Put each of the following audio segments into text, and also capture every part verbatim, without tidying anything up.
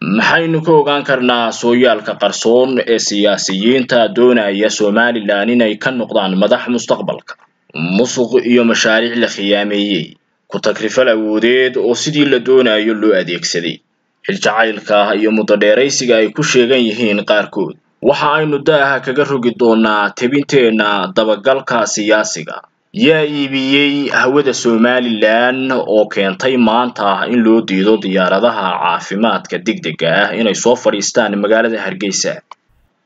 Mahainuko gankarna soyal ka qarsoon ee siyasiyiinta doonaya Somaliland inay ka noqdaan madax mustaqbalka musuq iyo mashaariic la khiyaamiyay ku takrifal awoodeed oo sidii la doonayo loo adeegsaday xiljacaylka iyo mudadheeraysiga ay ku sheegan yihiin qaarkood waxa aynu daaha kaga rogi doonaa tebinteena dabagalka siyasiga yaa iibiyay hawada Somaliland oo keentay maanta in loo diido diyaaradaha caafimaadka degdega ah inay soo fariistaan magaalada Hargeysa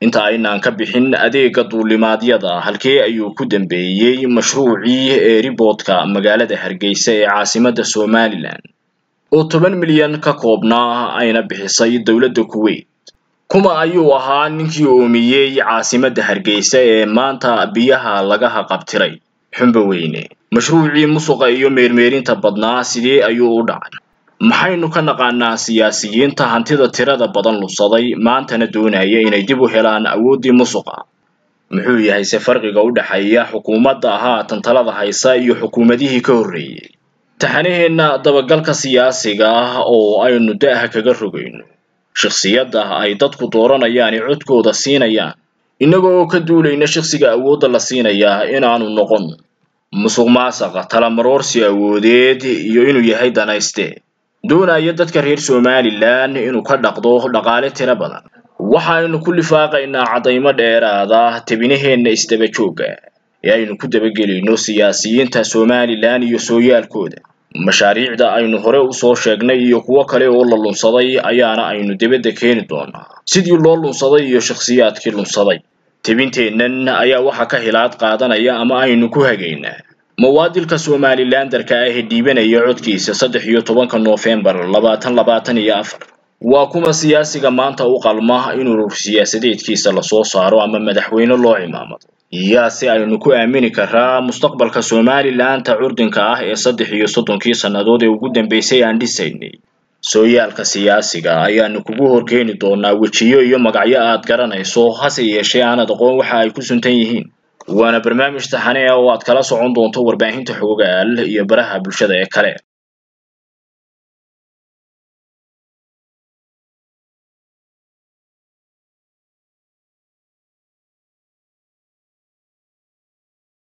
inta aynaan ka bixin adeega duulimaadyada halkii ayuu ku dambeeyay mashruucii ee riboodka magaalada Hargeysa ee caasimada Somaliland oo toban milyan ka koobnaa ayna bixisay dawladda Kuwait kuma ayuu ahaa ninkii oomiyay caasimada Hargeysa ee maanta biyaha laga qabtiray Xumbuweyne mashruuci musuqa iyo meermeerinta badnaa sidii ayuu u dhacay maxaynu ka naqaanaa siyaasiyiinta hantida tirada badan lubsaday maantana doonaya inay dib u helaan awoodii musuqa muxuu yahay se farqiga u dhaxeeya xukuumadda ahaatan talada haysa iyo xukuumadihii ka horeeyay taxanaheena dabagalka siyaasiga ah oo aynu daaha kaga rogeyno shakhsiyadaha ay dadku dooranayaan codkooda siinayaan inagoo ka duulayna shakhsiga awoodda la siinaya in aanu noqon musuqmaasqa talamaroorsi awoodeed iyo inuu yahay danayste doonaya dadka reer Somaliland inuu ka dhaqdo dhaqaale tira badan waxaanu ku lifaaqaynaa cadaymo dheeraada tabinaheena istaba jooga ayaynu ku dabagelayno siyaasiyiinta Somaliland iyo sooyaalkooda mashaariicda aynu hore u soo sheegnay iyo kuwa kale oo la lunsaday ayaana aynu dibadda keenin doonaa sidii loo lunsaday iyo shakhsiyaadkii lunsaday tibinteenan ayaa waxa ka hilaad qaadanaya ama aynu ku hageynaa mawaadilka Somalilandarka ah ee dhiibanaya codkiisa saddex iyo toban November laba kun iyo afar waa kuma siyaasiga maanta u qalma inuu siyaasadeedkiisa la soo saaro ama madaxweyne loo imaamado iya si aynu ku aamini karaa mustaqbalka Somaliland ta urdinka ah ee saddex iyo soddon kii sanadood ee ugu dambeysay aan dhisaynay sooyaalka siyaasiga ayaanu kugu horkeeni doonaa wajiyo iyo magacyo aad garanayso hase yeeshee aanad aqoon waxa ay ku suntan yihiin waana barnaamij taxane oo aad kala socon doonto warbaahinta xogaal iyo baraha bulshada ee kale.